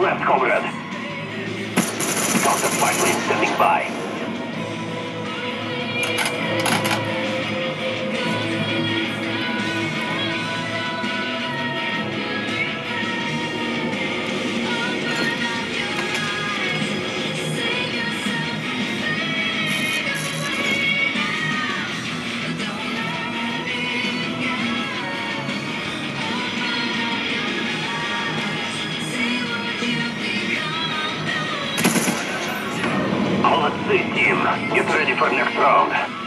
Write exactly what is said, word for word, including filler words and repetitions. rest, comrade. Counter flight lane standing by. Team, get ready for next round.